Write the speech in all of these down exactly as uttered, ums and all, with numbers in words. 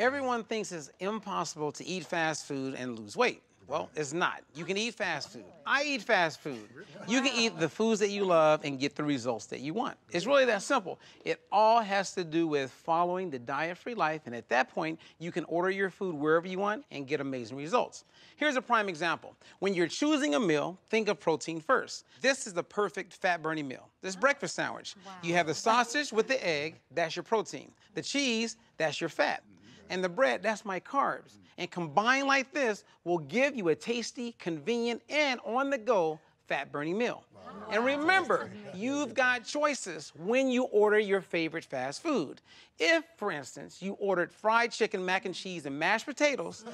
everyone thinks it's impossible to eat fast food and lose weight. Well, it's not. You can eat fast food. I eat fast food. You can eat the foods that you love and get the results that you want. It's really that simple. It all has to do with following the diet-free life, and at that point, you can order your food wherever you want and get amazing results. Here's a prime example. When you're choosing a meal, think of protein first. This is the perfect fat-burning meal, this breakfast sandwich. Wow. You have the sausage with the egg, that's your protein. The cheese, that's your fat. And the bread, that's my carbs. And combined like this will give you a tasty, convenient, and on-the-go fat-burning meal. Wow. And remember, you've got choices when you order your favorite fast food. If, for instance, you ordered fried chicken, mac and cheese, and mashed potatoes,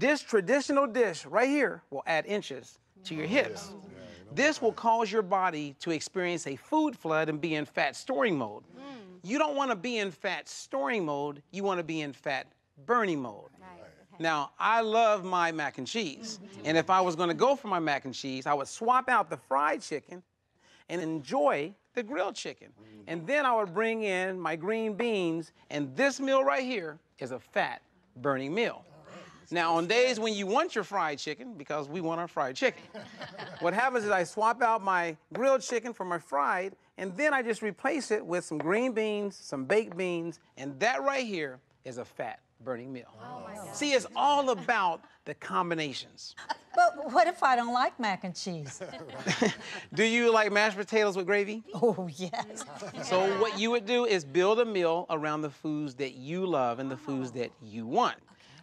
this traditional dish right here will add inches to your hips. This will cause your body to experience a food flood and be in fat-storing mode. You don't want to be in fat-storing mode. You want to be in fat-burning mode. Now, I love my mac and cheese, and if I was going to go for my mac and cheese, I would swap out the fried chicken and enjoy the grilled chicken. And then I would bring in my green beans, and this meal right here is a fat-burning meal. Now, on days when you want your fried chicken, because we want our fried chicken, what happens is I swap out my grilled chicken for my fried, and then I just replace it with some green beans, some baked beans, and that right here is a fat burning meal. Oh my God. See, it's all about the combinations. But what if I don't like mac and cheese? Do you like mashed potatoes with gravy? Oh, yes. So what you would do is build a meal around the foods that you love and the foods that you want.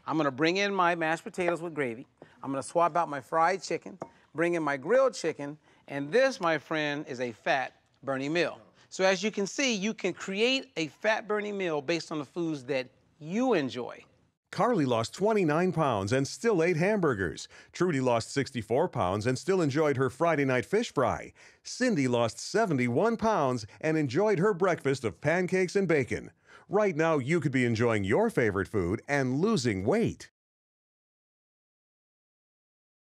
I'm gonna bring in my mashed potatoes with gravy. I'm gonna swap out my fried chicken, bring in my grilled chicken, and this, my friend, is a fat-burning meal. So as you can see, you can create a fat-burning meal based on the foods that you enjoy. Carly lost twenty-nine pounds and still ate hamburgers. Trudy lost sixty-four pounds and still enjoyed her Friday night fish fry. Cindy lost seventy-one pounds and enjoyed her breakfast of pancakes and bacon. Right now, you could be enjoying your favorite food and losing weight.